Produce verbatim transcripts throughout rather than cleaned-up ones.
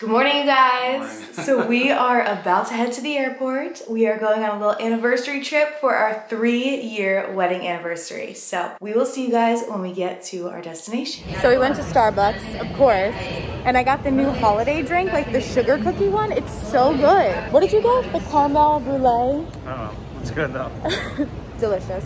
Good morning, you guys. Morning. So we are about to head to the airport. We are going on a little anniversary trip for our three-year wedding anniversary. So we will see you guys when we get to our destination. So we went to Starbucks, of course, and I got the new holiday drink, like the sugar cookie one. It's so good. What did you get? The caramel brulee? I don't know. It's good though. Delicious.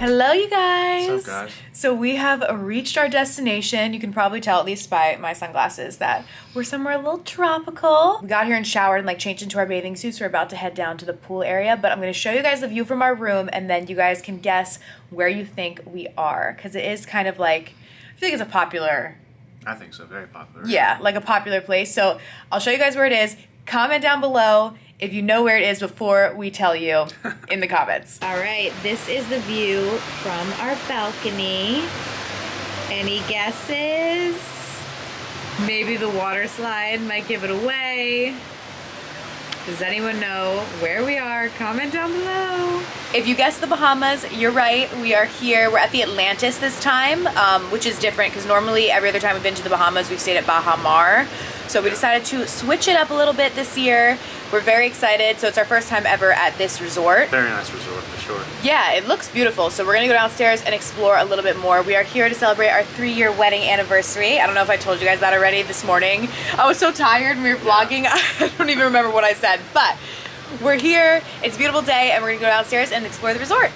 Hello, you guys. What's up, guys? So we have reached our destination. You can probably tell, at least by my sunglasses, that we're somewhere a little tropical. We got here and showered and like changed into our bathing suits. We're about to head down to the pool area, but I'm gonna show you guys the view from our room and then you guys can guess where you think we are. Cause it is kind of like, I feel like it's a popular. I think so, very popular. Yeah, like a popular place. So I'll show you guys where it is. Comment down below if you know where it is before we tell you in the comments. All right, this is the view from our balcony. Any guesses? Maybe the water slide might give it away. Does anyone know where we are? Comment down below. If you guessed the Bahamas, you're right. We are here. We're at the Atlantis this time, um, which is different because normally every other time we've been to the Bahamas, we've stayed at Baha Mar. So we decided to switch it up a little bit this year. We're very excited. So it's our first time ever at this resort. Very nice resort for sure. Yeah, it looks beautiful. So we're gonna go downstairs and explore a little bit more. We are here to celebrate our three-year wedding anniversary. I don't know if I told you guys that already this morning. I was so tired when we were vlogging. I don't even remember what I said, but we're here. It's a beautiful day and we're gonna go downstairs and explore the resort.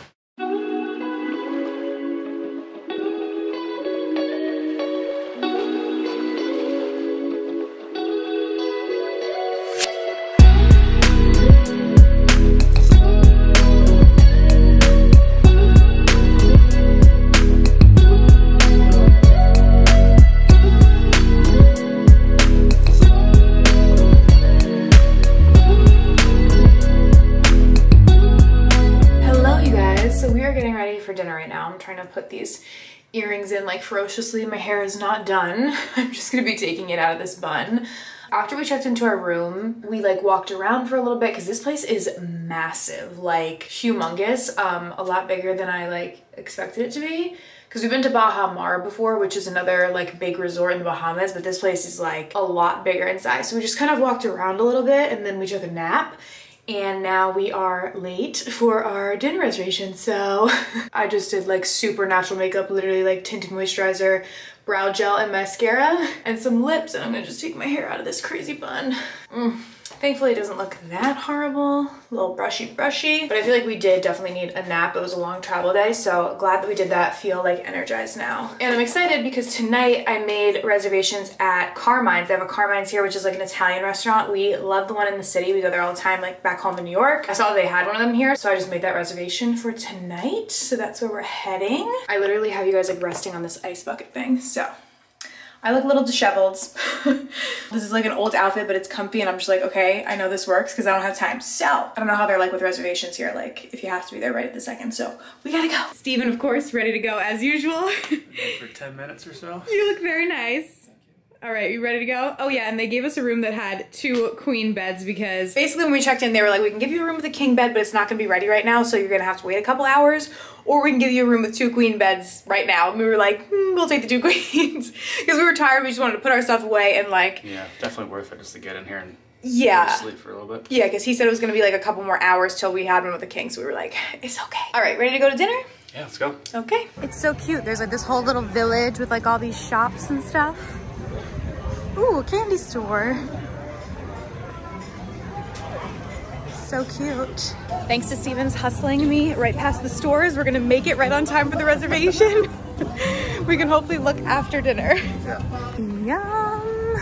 Trying to put these earrings in like ferociously. My hair is not done. I'm just gonna be taking it out of this bun. After we checked into our room, we like walked around for a little bit because this place is massive, like humongous, um, a lot bigger than I like expected it to be. Because we've been to Baha Mar before, which is another like big resort in the Bahamas, but this place is like a lot bigger in size. So we just kind of walked around a little bit and then we took a nap. And now we are late for our dinner reservation. So I just did like super natural makeup, literally like tinted moisturizer, brow gel and mascara and some lips. And I'm gonna just take my hair out of this crazy bun. Mm. Thankfully it doesn't look that horrible. A little brushy brushy, but I feel like we did definitely need a nap. It was a long travel day, so glad that we did that. Feel like energized now. And I'm excited because tonight I made reservations at Carmine's. They have a Carmine's here, which is like an Italian restaurant. We love the one in the city. We go there all the time, like back home in New York. I saw they had one of them here, so I just made that reservation for tonight. So that's where we're heading. I literally have you guys like resting on this ice bucket thing, so. I look a little disheveled. This is like an old outfit, but it's comfy and I'm just like, okay, I know this works because I don't have time. So I don't know how they're like with reservations here, like if you have to be there right at the second. So we gotta go. Stephen, of course, ready to go as usual. For ten minutes or so. You look very nice. All right, you ready to go? Oh yeah, and they gave us a room that had two queen beds because basically when we checked in, they were like, we can give you a room with a king bed, but it's not gonna be ready right now, so you're gonna have to wait a couple hours, or we can give you a room with two queen beds right now. And we were like, mm, we'll take the two queens. Because we were tired, we just wanted to put our stuff away and like. Yeah, definitely worth it just to get in here and yeah. sleep for a little bit. Yeah, because he said it was gonna be like a couple more hours till we had one with a king, so we were like, it's okay. All right, ready to go to dinner? Yeah, let's go. Okay. It's so cute. There's like this whole little village with like all these shops and stuff. Ooh, a candy store. So cute. Thanks to Stephen's hustling me right past the stores. We're gonna make it right on time for the reservation. We can hopefully look after dinner. Yeah. Yum.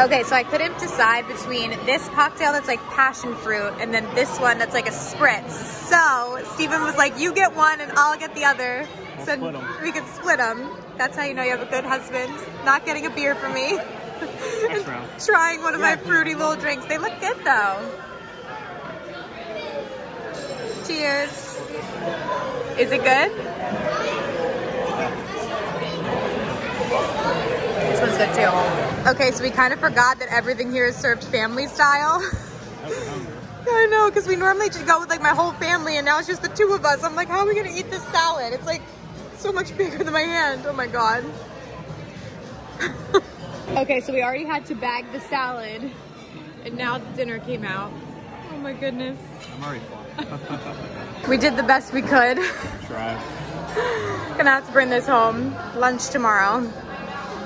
Okay, so I couldn't decide between this cocktail that's like passion fruit and then this one that's like a spritz. So Stephen was like, you get one and I'll get the other. So we could split them. That's how you know you have a good husband. Not getting a beer for me. Trying one of yeah. my fruity little drinks. They look good though. Cheers. Is it good? one's good too. Okay, so we kind of forgot that everything here is served family style. I know, because we normally just go with like my whole family, and now it's just the two of us. I'm like, how are we gonna eat this salad? It's like so much bigger than my hand. Oh my God. Okay, so we already had to bag the salad, and now dinner came out. Oh my goodness. I'm already full. We did the best we could. Try. Gonna have to bring this home. Lunch tomorrow.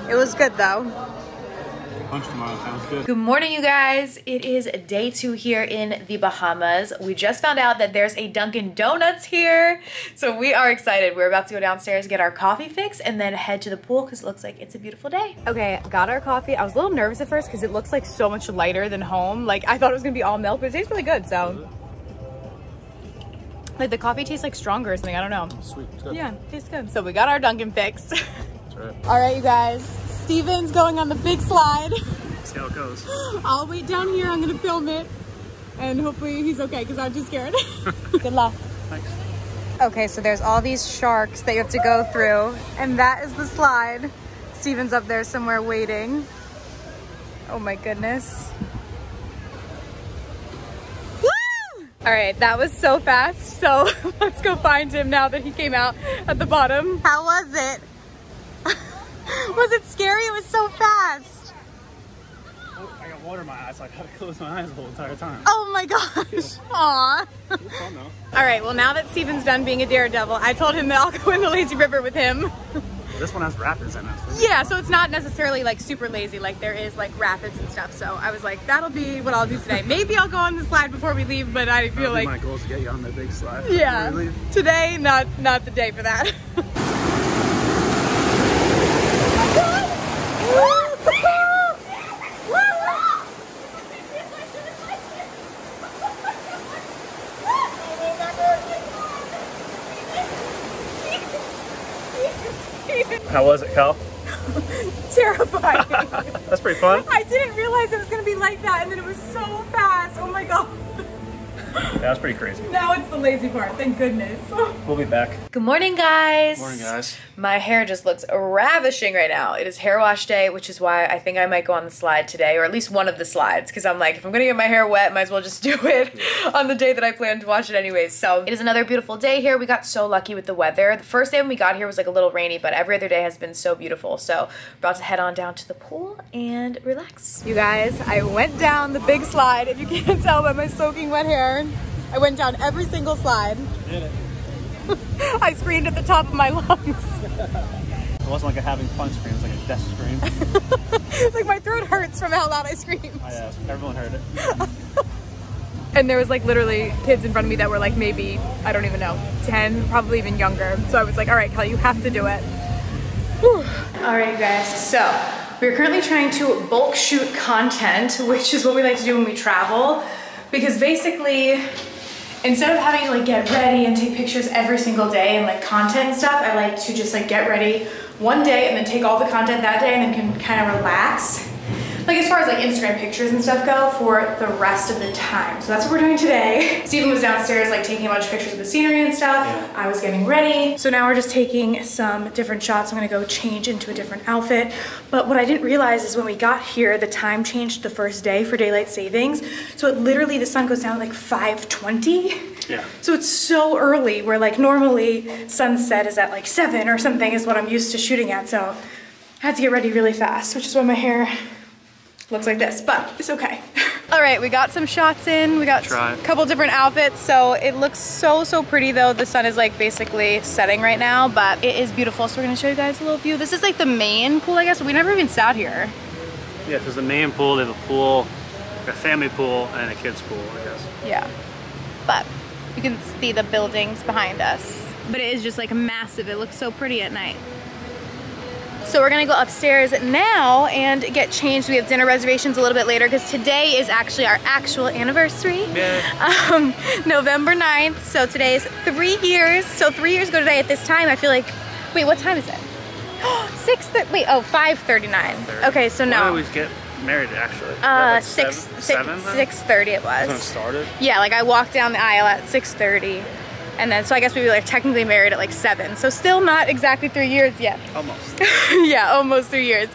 It was good though. Lunch tomorrow, sounds good. Good morning, you guys. It is day two here in the Bahamas. We just found out that there's a Dunkin' Donuts here, so we are excited. We're about to go downstairs, get our coffee fix, and then head to the pool because it looks like it's a beautiful day. Okay, got our coffee. I was a little nervous at first because it looks like so much lighter than home. Like, I thought it was gonna be all milk, but it tastes really good, so. Like, the coffee tastes like stronger or something, I don't know. It's sweet, it's good. Yeah, it tastes good. So we got our Dunkin' fix. That's right. All right, you guys. Stephen's going on the big slide. See how it goes. I'll wait down here. I'm gonna film it, and hopefully he's okay because I'm too scared. Good luck. Thanks. Okay, so there's all these sharks that you have to go through, and that is the slide. Stephen's up there somewhere waiting. Oh my goodness. Woo! All right, that was so fast. So let's go find him now that he came out at the bottom. How was it? Was it scary? It was so fast. Oh, I got water in my eyes, so I gotta close my eyes the whole entire time. Oh my gosh. Aw. It was fun though. Alright, well now that Stephen's done being a daredevil, I told him that I'll go in the lazy river with him. This one has rapids in it. Yeah, so it's not necessarily like super lazy, like there is like rapids and stuff. So I was like, that'll be what I'll do today. Maybe I'll go on the slide before we leave, but I feel like my goal is to get you on the big slide. Yeah. Before we leave. Today, not not the day for that. How was it, Cal? Terrifying. That's pretty fun. I didn't realize it was going to be like that, and then it was so fast. Oh my God. Yeah, that was pretty crazy. Now it's the lazy part, thank goodness. We'll be back. Good morning, guys. Good morning, guys. My hair just looks ravishing right now. It is hair wash day, which is why I think I might go on the slide today, or at least one of the slides, because I'm like, if I'm gonna get my hair wet, might as well just do it on the day that I plan to wash it anyways. So it is another beautiful day here. We got so lucky with the weather. The first day when we got here was like a little rainy, but every other day has been so beautiful. So about to head on down to the pool and relax. You guys, I went down the big slide. If you can't tell by my soaking wet hair, I went down every single slide. You did it. I screamed at the top of my lungs. It wasn't like a having fun scream, it was like a death scream. It's like my throat hurts from how loud I screamed. Oh yeah, everyone heard it. And there was like literally kids in front of me that were like maybe, I don't even know, ten, probably even younger. So I was like, all right, Kelly, you have to do it. Whew. All right, you guys, so we're currently trying to bulk shoot content, which is what we like to do when we travel. Because basically, instead of having to like get ready and take pictures every single day and like content and stuff, I like to just like get ready one day and then take all the content that day and then can kind of relax. Like as far as like Instagram pictures and stuff go for the rest of the time. So that's what we're doing today. Stephen was downstairs like taking a bunch of pictures of the scenery and stuff. Yeah. I was getting ready. So now we're just taking some different shots. I'm gonna go change into a different outfit. But what I didn't realize is when we got here, the time changed the first day for daylight savings. So it literally, the sun goes down at like five twenty. Yeah. So it's so early where like normally sunset is at like seven or something is what I'm used to shooting at. So I had to get ready really fast, which is why my hair looks like this, but it's okay. All right, we got some shots in. We got a couple different outfits. So it looks so, so pretty though. The sun is like basically setting right now, but it is beautiful. So we're gonna show you guys a little view. This is like the main pool, I guess. We never even sat here. Yeah, there's the main pool. They have a pool, a family pool and a kid's pool, I guess. Yeah, but you can see the buildings behind us. But it is just like massive. It looks so pretty at night. So we're gonna go upstairs now and get changed. We have dinner reservations a little bit later because today is actually our actual anniversary. Yeah. Um, November ninth, so today's three years. So three years ago today at this time, I feel like, wait, what time is it? Six, wait, oh, five thirty-nine. Okay, so no. I always get married actually. Uh, like six, seven, six, six thirty it was. That's when it started? Yeah, like I walked down the aisle at six thirty. And then, so I guess we were like technically married at like seven. So still not exactly three years yet. Almost. Yeah, almost three years.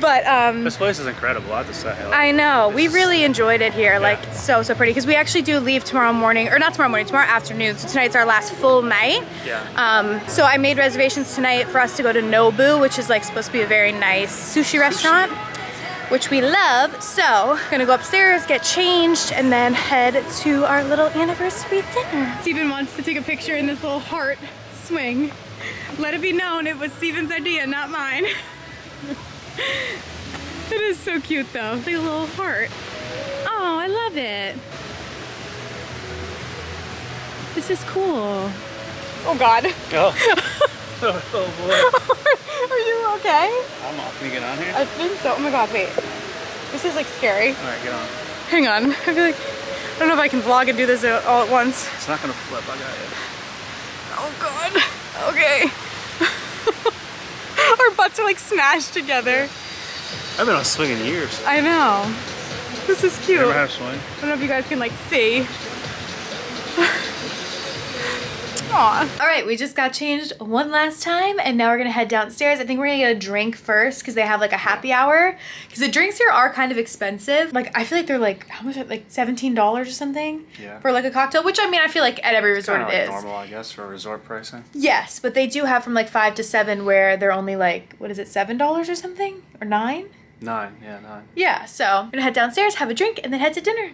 But um, this place is incredible. I have to say. Like, I know. We really enjoyed it here. Yeah. Like, it's so, so pretty. Because we actually do leave tomorrow morning. Or not tomorrow morning. Tomorrow afternoon. So tonight's our last full night. Yeah. Um, so I made reservations tonight for us to go to Nobu, which is like supposed to be a very nice sushi restaurant. Sushi. Which we love. So, gonna go upstairs, get changed, and then head to our little anniversary dinner. Stephen wants to take a picture in this little heart swing. Let it be known it was Stephen's idea, not mine. It is so cute though, the little heart. Oh, I love it. This is cool. Oh God. Oh, oh boy. Are you okay? I'm off. Can you get on here? I think so. Oh my God, wait. This is like scary. All right, get on. Hang on. I feel like, I don't know if I can vlog and do this all at once. It's not gonna flip, I got it. Oh God, okay. Our butts are like smashed together. I've been on a swing in years. I know. This is cute. I never had a swing. I don't know if you guys can like see. Aww. All right, we just got changed one last time and now we're gonna head downstairs. I think we're gonna get a drink first because they have like a happy hour. Because the drinks here are kind of expensive. Like, I feel like they're like, how much, like seventeen dollars or something? Yeah. For like a cocktail, which I mean, I feel like at every resort it is. Normal, I guess, for resort pricing. Yes, but they do have from like five to seven where they're only like, what is it, seven dollars or something? Or nine? Nine, yeah, nine. Yeah, so we're gonna head downstairs, have a drink, and then head to dinner.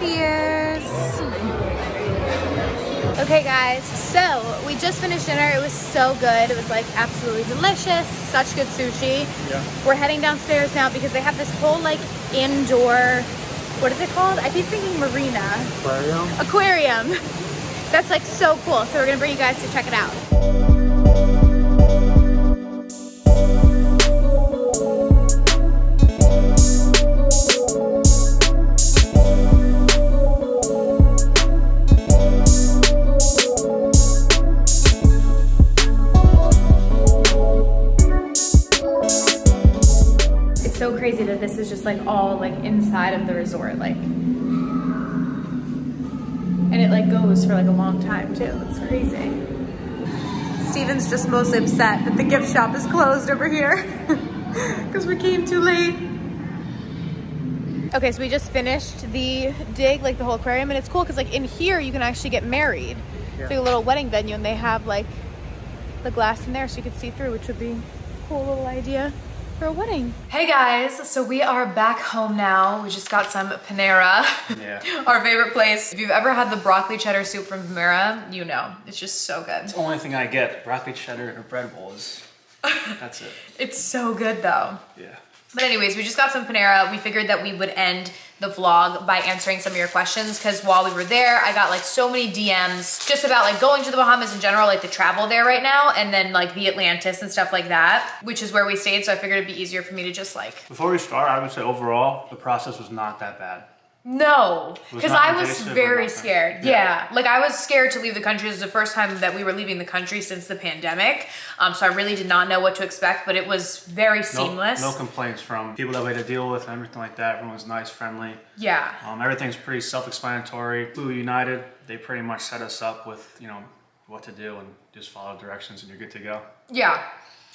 Cheers. Okay guys, so we just finished dinner. It was so good. It was like absolutely delicious. Such good sushi. Yeah. We're heading downstairs now because they have this whole like indoor, what is it called? I keep thinking marina. Aquarium. Aquarium. That's like so cool. So we're gonna bring you guys to check it out. Crazy that this is just like all like inside of the resort, like, and it like goes for like a long time too. It's crazy. Stephen's just mostly upset that the gift shop is closed over here because we came too late. Okay, so we just finished the dig, like the whole aquarium, and it's cool because like in here you can actually get married. Yeah. It's like a little wedding venue and they have like the glass in there so you can see through, which would be a cool little idea for a wedding. Hey guys, so we are back home now. We just got some Panera. Yeah. Our favorite place. If you've ever had the broccoli cheddar soup from Panera, you know. It's just so good. It's the only thing I get, broccoli cheddar and bread bowls. That's it. It's so good though. Yeah. But anyways, we just got some Panera. We figured that we would end the vlog by answering some of your questions because while we were there, I got like so many D Ms just about like going to the Bahamas in general, like the travel there right now, and then like the Atlantis and stuff like that, which is where we stayed. So I figured it'd be easier for me to just like. Before we start, I would say overall, the process was not that bad. No, because I was very scared. Yeah. yeah, like I was scared to leave the country. This was the first time that we were leaving the country since the pandemic. Um, so I really did not know what to expect, but it was very seamless. No, no complaints from people that we had to deal with and everything like that. Everyone was nice, friendly. Yeah. Um, everything's pretty self-explanatory. Flew United, they pretty much set us up with, you know, what to do and just follow directions and you're good to go. Yeah.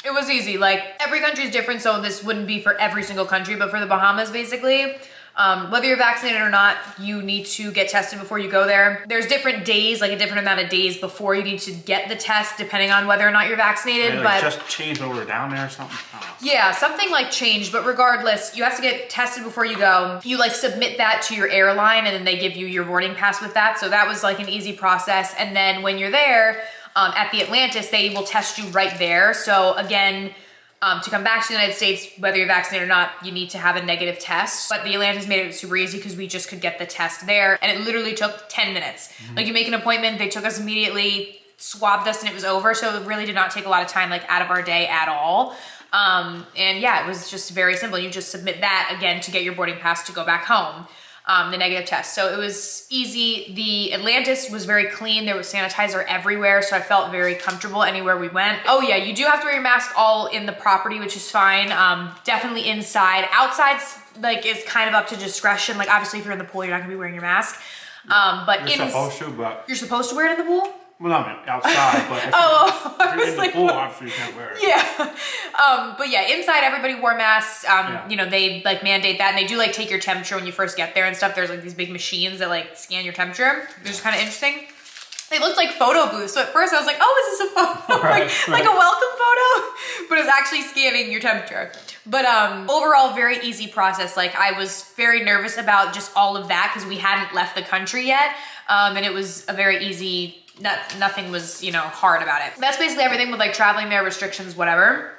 It was easy. Like every country is different. So this wouldn't be for every single country, but for the Bahamas basically, Um, whether you're vaccinated or not, you need to get tested before you go there. There's different days, like a different amount of days before you need to get the test, depending on whether or not you're vaccinated. Yeah, like but just changed over down there or something? Oh. Yeah, something like changed, but regardless, you have to get tested before you go. You like submit that to your airline and then they give you your boarding pass with that. So that was like an easy process. And then when you're there, um, at the Atlantis, they will test you right there. So again, Um, to come back to the United States, whether you're vaccinated or not, you need to have a negative test. But the Atlantis made it super easy because we just could get the test there. And it literally took ten minutes. Mm-hmm. Like you make an appointment, they took us immediately, swabbed us and it was over. So it really did not take a lot of time like out of our day at all. Um, and yeah, it was just very simple. You just submit that again to get your boarding pass to go back home. Um, the negative test. So it was easy. The Atlantis was very clean. There was sanitizer everywhere. So I felt very comfortable anywhere we went. Oh yeah, you do have to wear your mask all in the property, which is fine. Um, definitely inside. Outside's like is kind of up to discretion. Like obviously if you're in the pool, you're not gonna be wearing your mask. Um, but you're supposed to, but you're supposed to wear it in the pool? Well, I mean, outside, but if oh, you're, if you're in like, the pool, obviously you can't wear it. Yeah. Um, but yeah, inside everybody wore masks. Um, yeah. You know, they like mandate that, and they do like take your temperature when you first get there and stuff. There's like these big machines that like scan your temperature, which is kind of interesting. They looked like photo booths. So at first I was like, oh, is this a photo? Right, like, right. like a welcome photo? But it's actually scanning your temperature. But um, overall, very easy process. Like I was very nervous about just all of that because we hadn't left the country yet. Um, and it was a very easy, not, nothing was, you know, hard about it. That's basically everything with like traveling there, restrictions, whatever.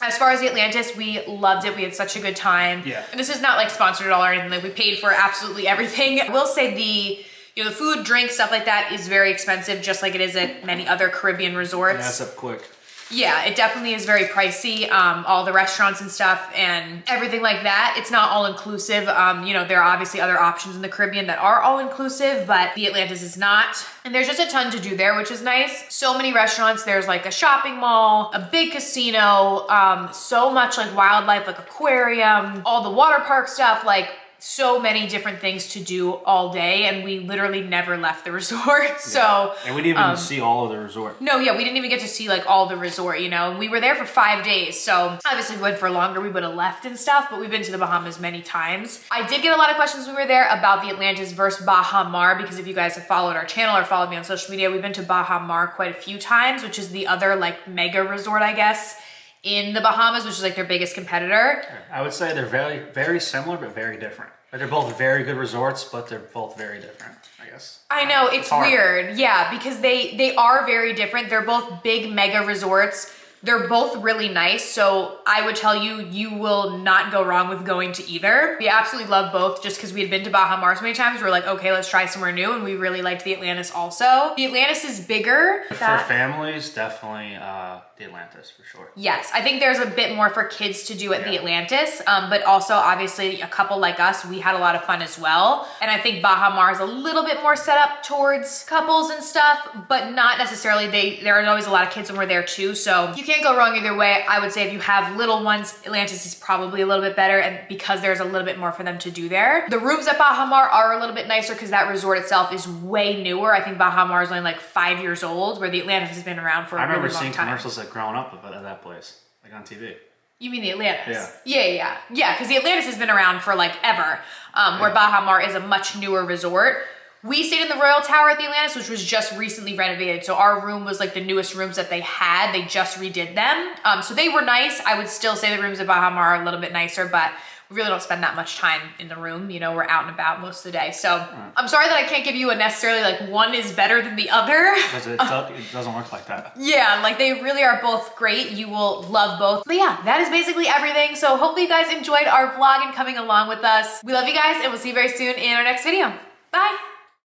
As far as the Atlantis, we loved it. We had such a good time. Yeah. And this is not like sponsored at all or anything. Like we paid for absolutely everything. I will say the, you know, the food, drink, stuff like that is very expensive, just like it is at many other Caribbean resorts. That's up quick. Yeah, it definitely is very pricey. Um, all the restaurants and stuff and everything like that. It's not all inclusive. Um, you know, there are obviously other options in the Caribbean that are all inclusive, but the Atlantis is not. And there's just a ton to do there, which is nice. So many restaurants. There's like a shopping mall, a big casino, um, so much like wildlife, like aquarium, all the water park stuff, like so many different things to do all day, and we literally never left the resort. So yeah. And we didn't even um, see all of the resort. No, yeah, we didn't even get to see like all the resort, you know. And we were there for five days, so obviously if we went for longer, we would have left and stuff, but we've been to the Bahamas many times. I did get a lot of questions when we were there about the Atlantis versus Baha Mar, because if you guys have followed our channel or followed me on social media, we've been to Baha Mar quite a few times, which is the other like mega resort, I guess, in the Bahamas, which is like their biggest competitor. I would say they're very, very similar, but very different. But they're both very good resorts, but they're both very different, I guess. I know, it's, it's weird. Yeah, because they, they are very different. They're both big mega resorts. They're both really nice. So I would tell you, you will not go wrong with going to either. We absolutely love both just because we had been to Baha Mar so many times. We were like, okay, let's try somewhere new. And we really liked the Atlantis also. The Atlantis is bigger. For that families, definitely. Uh, Atlantis for sure. Yes, I think there's a bit more for kids to do at yeah. the Atlantis, um, but also obviously a couple like us, we had a lot of fun as well. And I think Baha Mar is a little bit more set up towards couples and stuff, but not necessarily. They there are always a lot of kids when we're there too, so you can't go wrong either way. I would say if you have little ones, Atlantis is probably a little bit better, and because there's a little bit more for them to do there. The rooms at Baha Mar are a little bit nicer because that resort itself is way newer. I think Baha Mar is only like five years old, where the Atlantis has been around for a I remember really long seeing time. Commercials like growing up at that place, like on T V. You mean the Atlantis? Yeah, yeah, yeah, yeah. Because the Atlantis has been around for like ever. Um, yeah. Where Baha Mar is a much newer resort. We stayed in the Royal Tower at the Atlantis, which was just recently renovated. So our room was like the newest rooms that they had. They just redid them, um, so they were nice. I would still say the rooms at Baha Mar are a little bit nicer, but we really don't spend that much time in the room. You know, we're out and about most of the day. So mm. I'm sorry that I can't give you a necessarily like one is better than the other. Because it, um, it doesn't work like that. Yeah, like they really are both great. You will love both. But yeah, that is basically everything. So hopefully you guys enjoyed our vlog and coming along with us. We love you guys, and we'll see you very soon in our next video. Bye.